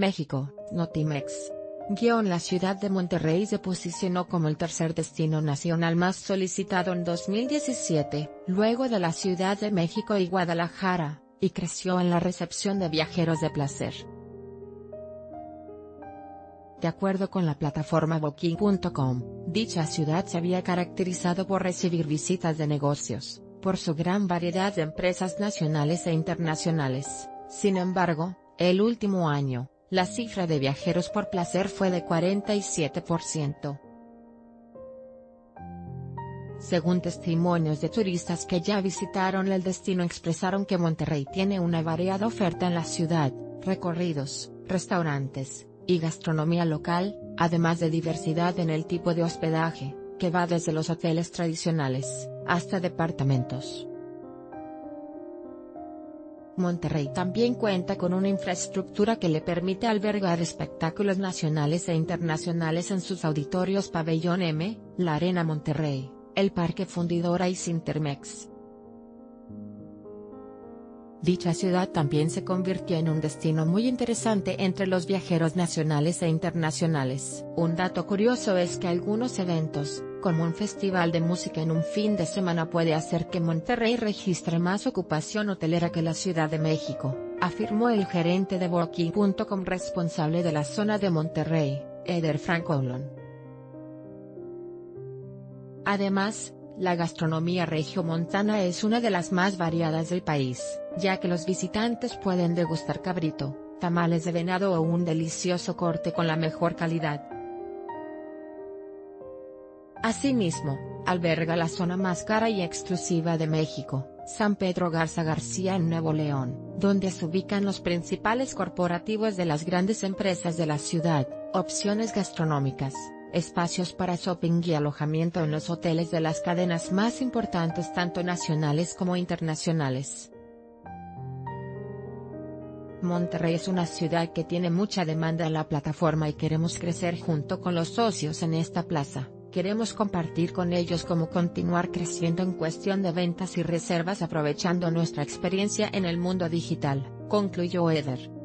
México, Notimex. La ciudad de Monterrey se posicionó como el tercer destino nacional más solicitado en 2017, luego de la Ciudad de México y Guadalajara, y creció en la recepción de viajeros de placer. De acuerdo con la plataforma booking.com, dicha ciudad se había caracterizado por recibir visitas de negocios, por su gran variedad de empresas nacionales e internacionales. Sin embargo, el último año, la cifra de viajeros por placer fue de 47%. Según testimonios de turistas que ya visitaron el destino, expresaron que Monterrey tiene una variada oferta en la ciudad, recorridos, restaurantes y gastronomía local, además de diversidad en el tipo de hospedaje, que va desde los hoteles tradicionales hasta departamentos. Monterrey también cuenta con una infraestructura que le permite albergar espectáculos nacionales e internacionales en sus auditorios Pabellón M, la Arena Monterrey, el Parque Fundidora y Sintermex. Dicha ciudad también se convirtió en un destino muy interesante entre los viajeros nacionales e internacionales. Un dato curioso es que algunos eventos, como un festival de música en un fin de semana, puede hacer que Monterrey registre más ocupación hotelera que la Ciudad de México, afirmó el gerente de Booking.com responsable de la zona de Monterrey, Eder Frank Ollon. Además, la gastronomía regiomontana es una de las más variadas del país, ya que los visitantes pueden degustar cabrito, tamales de venado o un delicioso corte con la mejor calidad. Asimismo, alberga la zona más cara y exclusiva de México, San Pedro Garza García en Nuevo León, donde se ubican los principales corporativos de las grandes empresas de la ciudad, opciones gastronómicas, espacios para shopping y alojamiento en los hoteles de las cadenas más importantes tanto nacionales como internacionales. Monterrey es una ciudad que tiene mucha demanda en la plataforma y queremos crecer junto con los socios en esta plaza. Queremos compartir con ellos cómo continuar creciendo en cuestión de ventas y reservas aprovechando nuestra experiencia en el mundo digital, concluyó Eder.